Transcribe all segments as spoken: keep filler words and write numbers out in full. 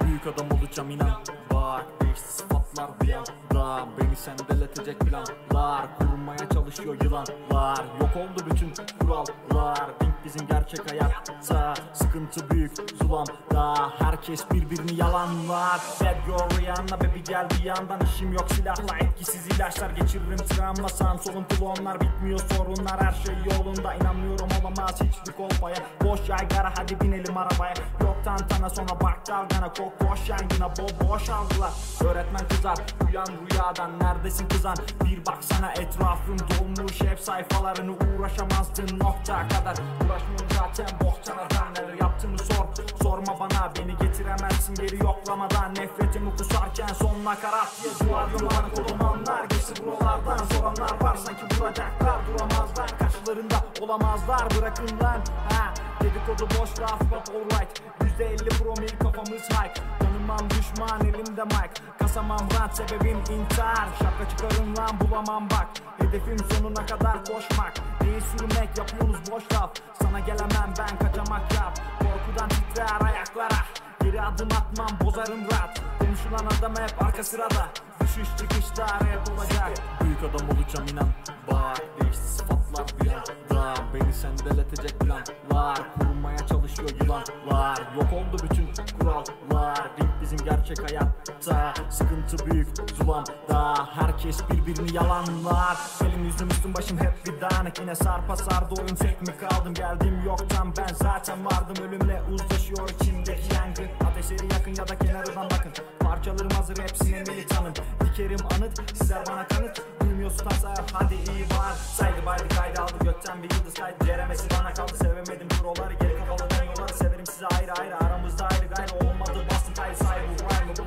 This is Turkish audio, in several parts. Büyük adam olacağım inan. Bak değişti sıfatlar bir anda. Beni sendeletecek planlar kurmaya çalışıyor yılanlar. Yok oldu bütün kurallar. Bizim gerçek hayatta sıkıntı büyük zulamda. Herkes birbirini yalanlar. Dead your Rihanna baby gel bir yandan. İşim yok silahla etkisiz ilaçlar. Geçiririm travma sağım soluntu onlar. Bitmiyor sorunlar her şey yolunda. İnanmıyorum olamaz hiçlik olmaya. Boş yaygara hadi binelim arabaya. Yok tantana sonra bak dalgana. Kokboş yangına bol boş aldılar. Öğretmen kızar uyan rüyadan. Neredesin kızan bir baksana. Etrafım dolmuş hep sayfalarını. Uğraşamazdın nokta kadar. Uğraşmıyorum zaten bohçana zanneler. Yaptığımı sor, sorma bana. Beni getiremezsin geri yoklamadan. Nefretimi kusarken sonuna karar diye duvar yollarını korumanlar. Geçti buralardan soranlar var sanki vuracaklar. Duramazlar karşılarında olamazlar. Bırakın lan ha dedikodu boş laf but alright. Yüzde elli promil kafamız high. Tanımam düşman elimde mic. Kasamam rant sebebim intihar. Şaka çıkarın lan bulamam bak. Hedefim sonuna kadar koşmak. Neyi sürmek yapıyorsunuz boş laf. Sana gelemem ben kaçamak yap. Korkudan titrer ayaklara. Geri adım atmam bozarım rahat. Konuşulan adam hep arka sırada. Düşüş çıkışta araya dolacak. Büyük adam olacağım inan. Bak değişti sıfatlar bir anda. Beni sendeletecek planlar kurmaya çalışıyor yılanlar. Yok oldu bütün kurallar. Bizim gerçek hayatta sıkıntı büyük zulamda. Herkes birbirini yalanlar. Elim yüzüm üstüm başım hep bir dağınık. Yine sarpa sardı oyun tek mi kaldım. Geldim yoktan ben zaten vardım. Ölümle uzlaşıyor içimdeki yangın. Ateşleri yakın ya da kenardan bakın. Parçalarım hazır hepsine militanım. Dikerim anıt sizler bana kanıt. Duymuyorsun asap hadi iyi var. Saydı baydı kaydı aldı gökten bir yıldız kaydı. Ceremesi bana kaldı sevemedim buraları. Geri kafalardan yolları severim sizi ayrı ayrı. Aramızda ayrı gayrı olmadı bastım kaydı.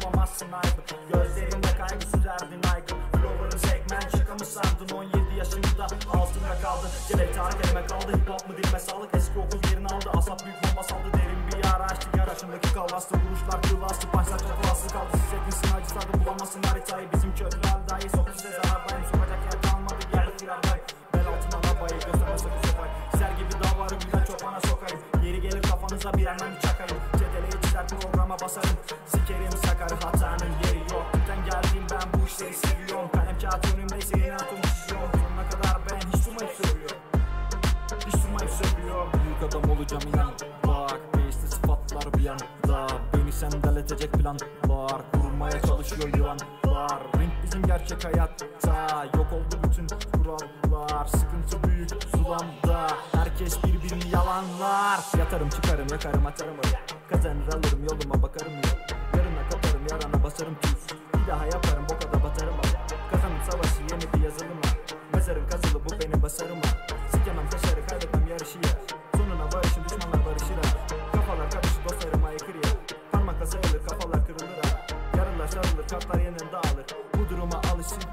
Bulamazsın aybı gözlerimde kaygı sürerdin aygı. Flower'ın segment şaka mı sandın? On yedi yaşımda altında kaldı. Cebek tarih elime kaldı. Hip hop mu dilime sağlık. Eski okul yerini aldı. Asaph büyük bomba saldı. Derin bir yara açtı. Yarışındaki kalvastı. Vuruşlar kılvastı. Başlar çatıvastı kaldı. Siz etmişsin acılarda bulamazsın haritayı. Bizim kötüler dahi soktu size zarardayım. Sokacak yer kalmadı geldi firardayım. Bel altına labayı gösterme sakın sokayım. Ser gibi davarı güzel çobana sokayım. Geri gelir kafanıza bir yerden bir çakayım. Cedeleyi çizer programa basarım. Sikerim sakarı hatanın yeri yok. Günden geldim ben bu işleri seviyorum. Kalem kağıt önümdeyse yine konuşuyorum. Sonuna kadar ben hiç durmayıp söylüyorum. Hiç durmayıp söylüyorum. Büyük adam olacağım inan. Bak değişti sıfatlar bir anda. Beni sendeletecek planlar kurmaya çalışıyor yılanlar. Ring bizim gerçek hayatta. Yok oldu bütün kurallar. Sıkıntı büyük zulamda. Herkes birbirini yalanlar. Yatarım çıkarım yakarım atarım öyle. Kazanır alırım yoluma bakarım yol. Yarına kaparım yarana basarım tuz. Bir daha yaparım bokada batarım ha. Kazanım savaşı yeni bir yazılım ha. Mezarım kazılı bu beni basarım ha. Sikemem taşarı kaybetmem yarışı ya. Sonuna varışım düşmanlar barışır ha. Kafalar karışır dostlarıma yıkır ya. Parmakla sayılır kafalar kırılır ha. Yarınlar sarılır kartlar yeniden dağılır. Bu duruma alışın.